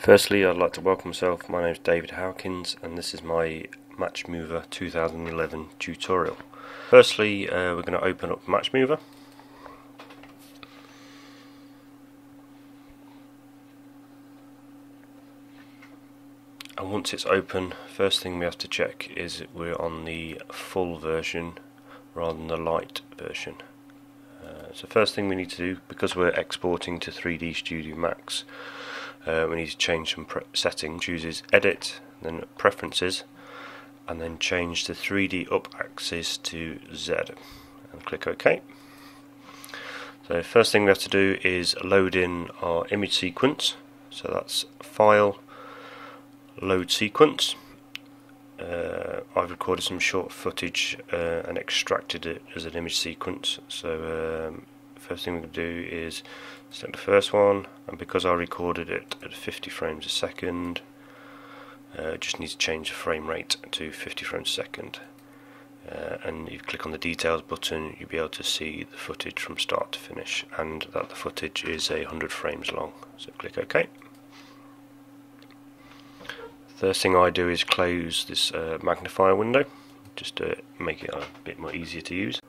Firstly, I'd like to welcome myself. My name is David Howkins and this is my Matchmover 2011 tutorial. Firstly, we're going to open up Matchmover. And once it's open, first thing we have to check is we're on the full version rather than the light version. So first thing we need to do, because we're exporting to 3D Studio Max, we need to change some settings. Chooses Edit, then Preferences, and then change the 3D up axis to Z, and click OK. So first thing we have to do is load in our image sequence. So that's File, Load Sequence. I've recorded some short footage and extracted it as an image sequence, so first thing we can do is select the first one, and because I recorded it at 50 frames a second, just need to change the frame rate to 50 frames a second, and if you click on the details button you'll be able to see the footage from start to finish, and that the footage is 100 frames long, so click OK. First thing I do is close this magnifier window, just to make it a bit more easier to use.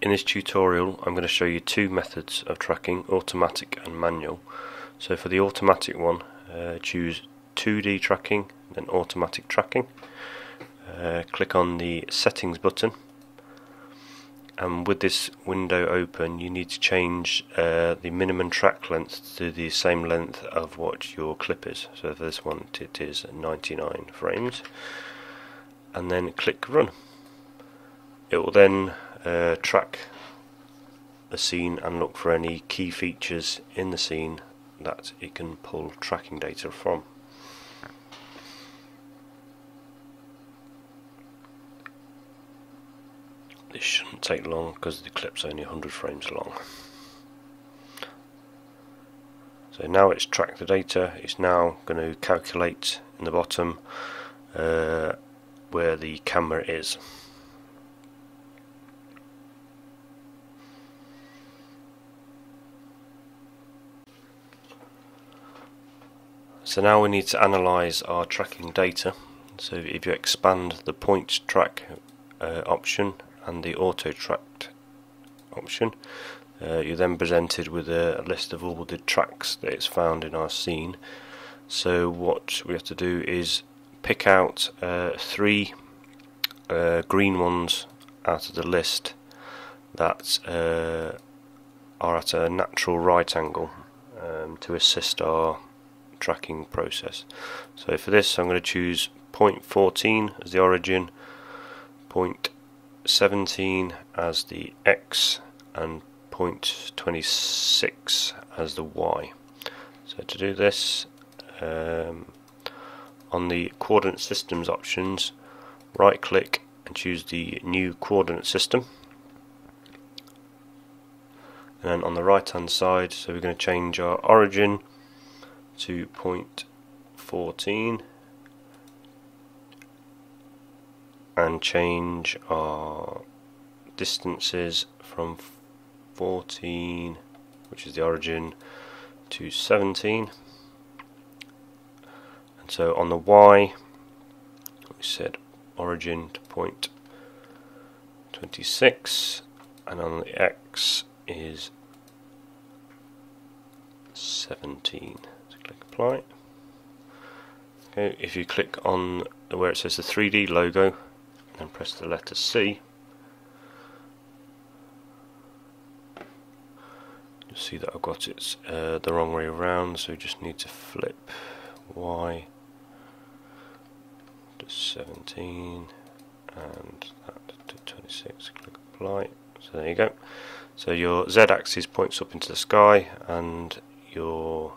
In this tutorial I'm going to show you two methods of tracking, automatic and manual. So for the automatic one, choose 2D tracking, then automatic tracking. Click on the settings button, and with this window open you need to change the minimum track length to the same length of what your clip is. So for this one it is 99 frames, and then click Run. It will then track the scene and look for any key features in the scene that it can pull tracking data from. This shouldn't take long because the clip's only 100 frames long. So now it's tracked the data, it's now going to calculate in the bottom where the camera is. So now we need to analyze our tracking data. So if you expand the point track option and the auto tracked option, you're then presented with a list of all the tracks that it's found in our scene. So what we have to do is pick out three green ones out of the list that are at a natural right angle to assist our tracking process. So for this I'm going to choose 0.14 as the origin, 0.17 as the X, and 0.26 as the Y. So to do this, on the coordinate systems options, right click and choose the new coordinate system, and then on the right hand side, so we're going to change our origin to 0.14 and change our distances from 14, which is the origin, to 17. And so on the Y we set origin to 0.26, and on the X is 17. So click apply. Okay, if you click on where it says the 3D logo and press the letter C, you'll see that I've got it the wrong way around, so we just need to flip Y to 17 and that to 26, click apply. So there you go. So your Z axis points up into the sky and your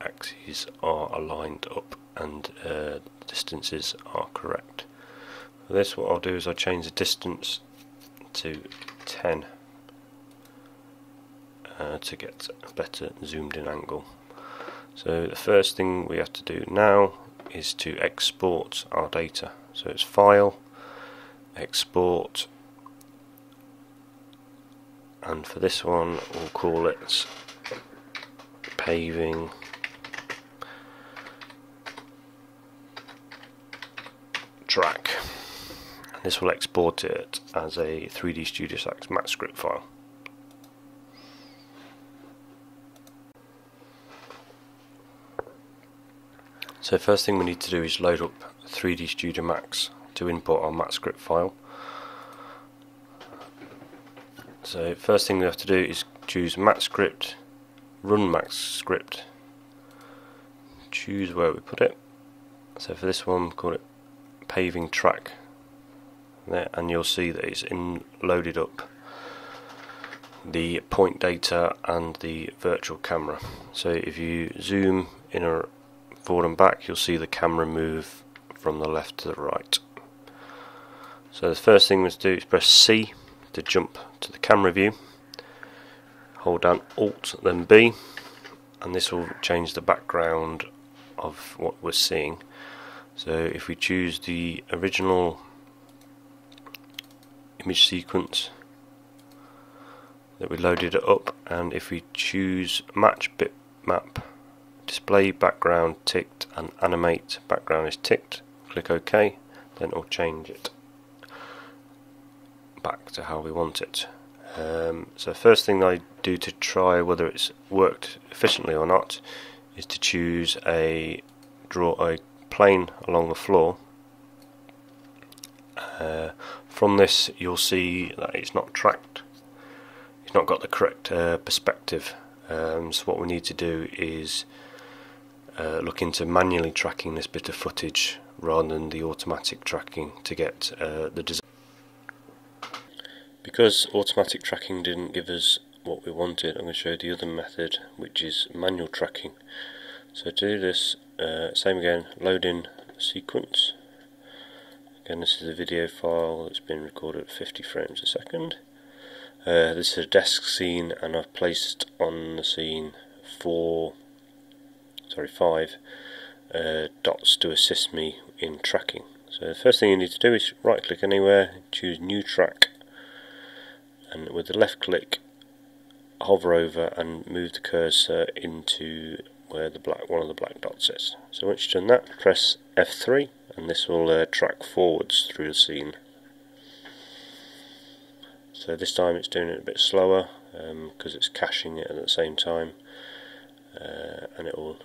axes are aligned up and distances are correct. For this, what I'll do is I'll change the distance to 10 to get a better zoomed in angle. So the first thing we have to do now is to export our data. So it's File, Export, and for this one we'll call it paving track. This will export it as a 3D Studio MAXScript file. So first thing we need to do is load up 3D Studio Max to import our MAXScript file. So first thing we have to do is choose MAXScript, run MAXScript, choose where we put it. So for this one call it paving track there, and you'll see that it's loaded up the point data and the virtual camera. So if you zoom in or forward and back, you'll see the camera move from the left to the right. So the first thing we must do is press C to jump to the camera view, hold down Alt then B, and this will change the background of what we're seeing. So if we choose the original image sequence that we loaded it up, and if we choose match bitmap, display background ticked and animate background is ticked, click OK, then it will change it back to how we want it. So first thing I do to try whether it's worked efficiently or not is to choose draw a plane along the floor. From this you'll see that it's not tracked, it's not got the correct perspective. So what we need to do is look into manually tracking this bit of footage rather than the automatic tracking to get the design. Because automatic tracking didn't give us what we wanted, I'm going to show you the other method, which is manual tracking. So to do this, same again, load in sequence. Again, this is a video file that's been recorded at 50 frames a second. This is a desk scene, and I've placed on the scene five dots to assist me in tracking. So the first thing you need to do is right click anywhere, choose new track, and with the left click hover over and move the cursor into where the one of the black dots is. So once you've done that, press F3 and this will track forwards through the scene. So this time it's doing it a bit slower because it's caching it at the same time, and it will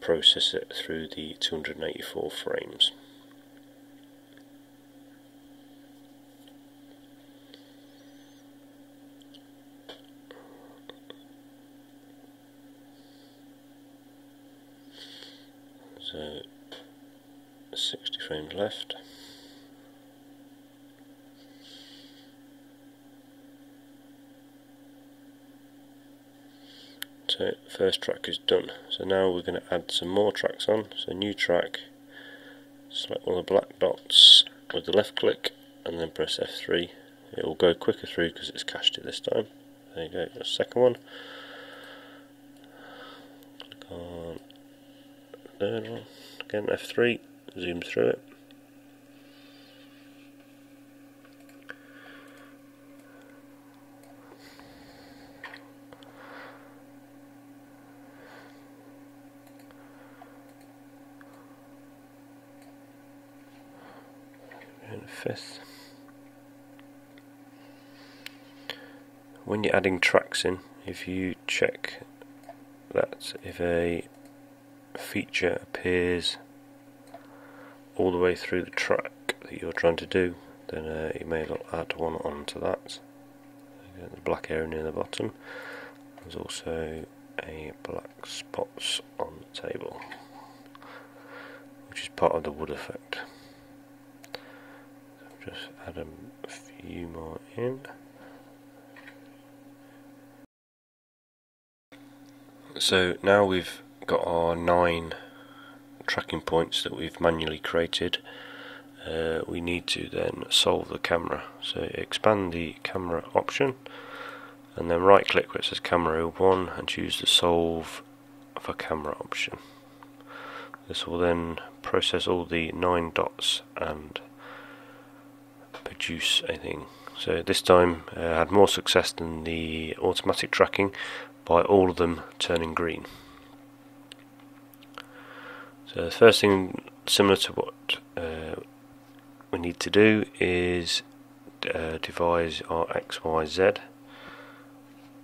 process it through the 284 frames. So 60 frames left. So first track is done. So now we're going to add some more tracks on. So new track, select one of the black dots with the left click and then press F3. It will go quicker through because it's cached it this time. There you go, the second one. Click on third one. Again F3, zoom through it. Fifth. When you're adding tracks in, if you check that if a feature appears all the way through the track that you're trying to do, then you may as well add one onto that. The black area near the bottom. There's also a black spots on the table, which is part of the wood effect. Just add a few more in. So now we've got our 9 tracking points that we've manually created. We need to then solve the camera. So expand the camera option and then right click where it says camera 1 and choose the solve for camera option. This will then process all the 9 dots and produce a thing. So this time I had more success than the automatic tracking by all of them turning green. So the first thing, similar to what we need to do, is devise our XYZ.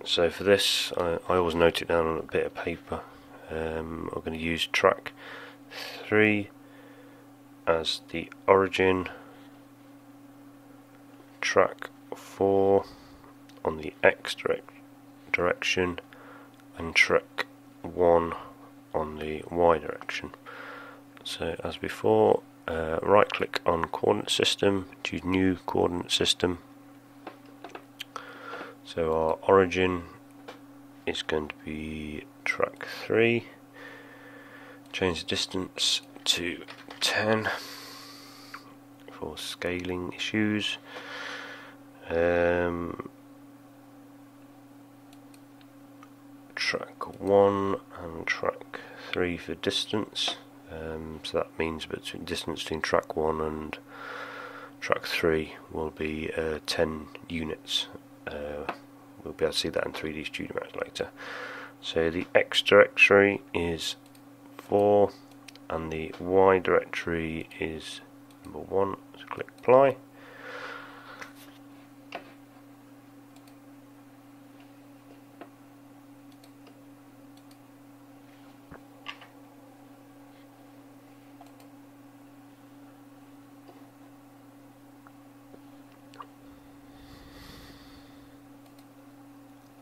So for this I always note it down on a bit of paper. I'm going to use track 3 as the origin, track 4 on the X direction, and track 1 on the Y direction. So as before, right click on coordinate system, choose new coordinate system. So our origin is going to be track 3, change the distance to 10 for scaling issues. Track 1 and track 3 for distance. So that means the distance between track 1 and track 3 will be 10 units. We'll be able to see that in 3D Studio Max later. So the X directory is 4 and the Y directory is number 1. So click apply.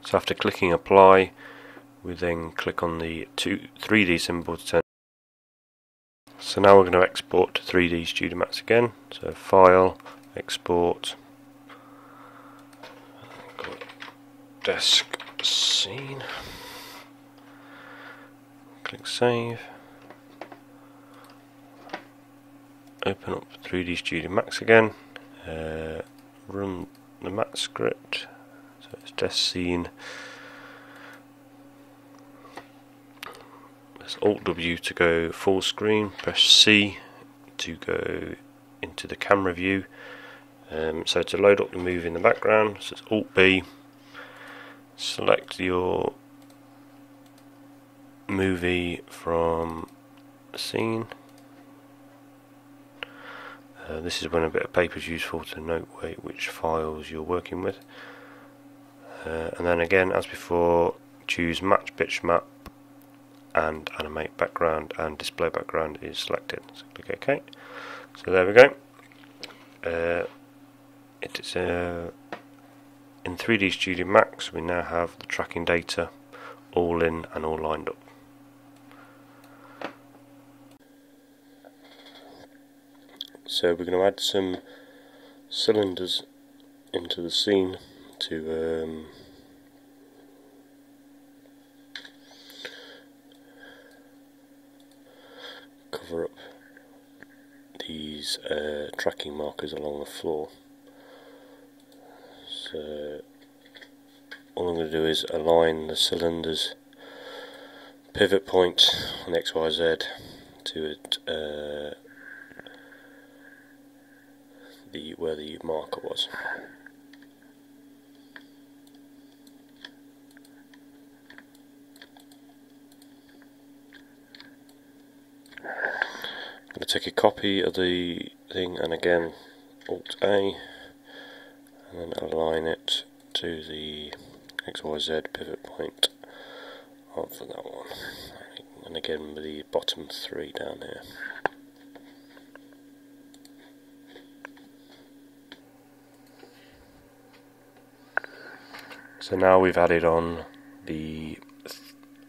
So after clicking apply, we then click on the 3D symbol to turn. So now we're going to export to 3D Studio Max again. So file, export, desk scene, click save, open up 3D Studio Max again, run the MATS script. So it's desk scene. Press Alt W to go full screen, press C to go into the camera view. So to load up the move in the background, so it's Alt B, select your movie from the scene. This is when a bit of paper is useful to note which files you're working with. And then again, as before, choose match pitch map and animate background, and display background is selected. So click OK. So there we go. It is in 3D Studio Max. We now have the tracking data all in and all lined up. So we're going to add some cylinders into the scene to cover up these tracking markers along the floor. So all I'm going to do is align the cylinder's pivot point on XYZ to it, where the marker was. I'm going to take a copy of the thing, and again Alt A, and then align it to the XYZ pivot point of that one, and again with the bottom 3 down here. So now we've added on the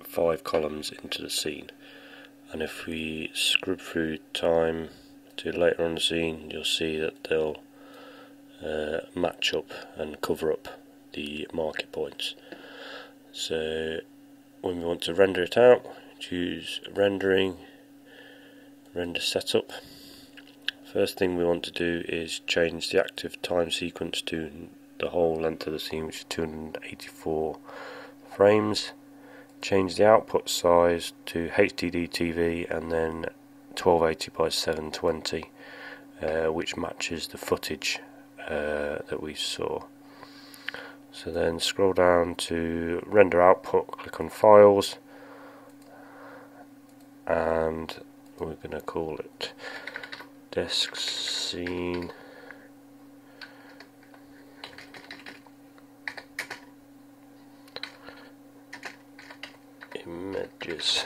5 columns into the scene. And if we scrub through time to later on the scene, you'll see that they'll match up and cover up the marker points. So when we want to render it out, choose rendering, render setup. First thing we want to do is change the active time sequence to the whole length of the scene, which is 284 frames. Change the output size to HDTV and then 1280 by 720, which matches the footage that we saw. So then scroll down to render output, click on files, and we're going to call it desk scene images .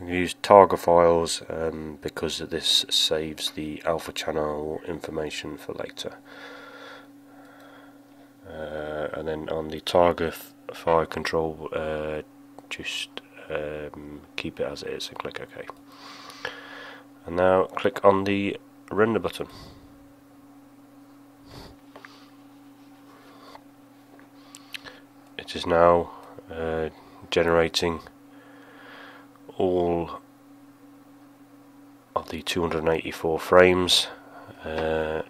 You can use targa files because this saves the alpha channel information for later. And then on the targa file control, just keep it as it is and click OK. And now click on the render button. It is now generating all of the 284 frames and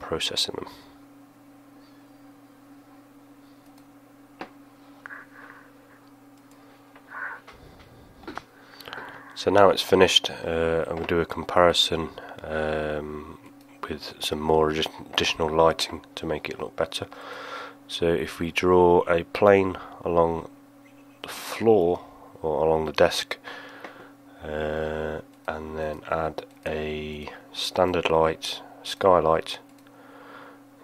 processing them. So now it's finished. I'm going to do a comparison with some more additional lighting to make it look better. So if we draw a plane along the floor or along the desk, and then add a standard light, skylight,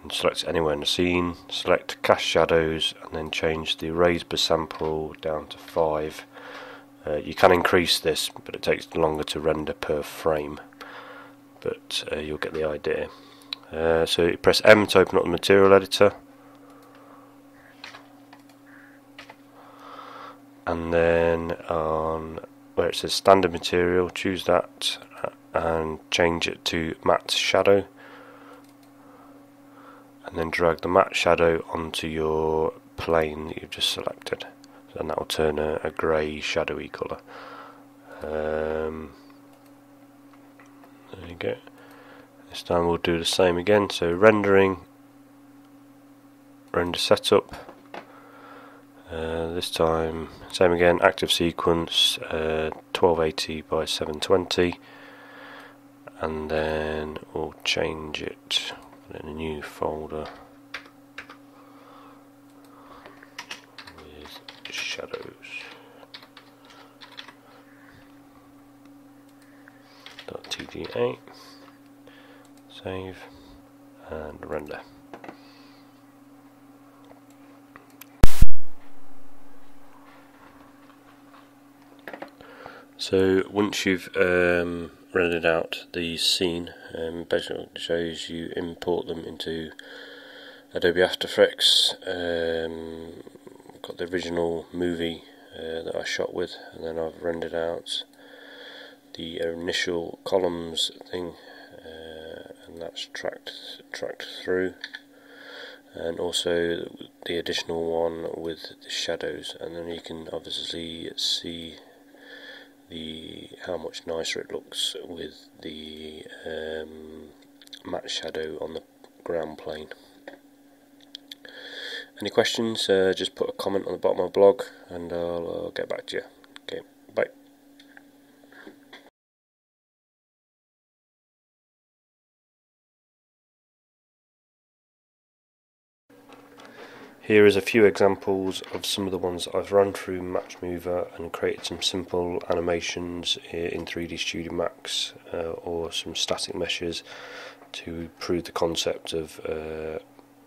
and select anywhere in the scene, select cast shadows, and then change the rays per sample down to 5. You can increase this, but it takes longer to render per frame, but you'll get the idea. So you press M to open up the material editor, and then on where it says standard material, choose that and change it to matte shadow, and then drag the matte shadow onto your plane that you've just selected, and that will turn a grey shadowy colour. There you go. This time we'll do the same again, so rendering, render setup. This time, same again, active sequence, 1280 by 720, and then we'll change it in a new folder with shadows.tga, save, and render. So once you've rendered out the scene, basically it shows you import them into Adobe After Effects. Got the original movie that I shot with, and then I've rendered out the initial columns thing, and that's tracked through, and also the additional one with the shadows, and then you can obviously see how much nicer it looks with the matte shadow on the ground plane. Any questions, just put a comment on the bottom of my blog and I'll get back to you. Okay, bye. Here is a few examples of some of the ones that I've run through Matchmover and created some simple animations in 3D Studio Max or some static meshes to prove the concept of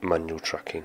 manual tracking.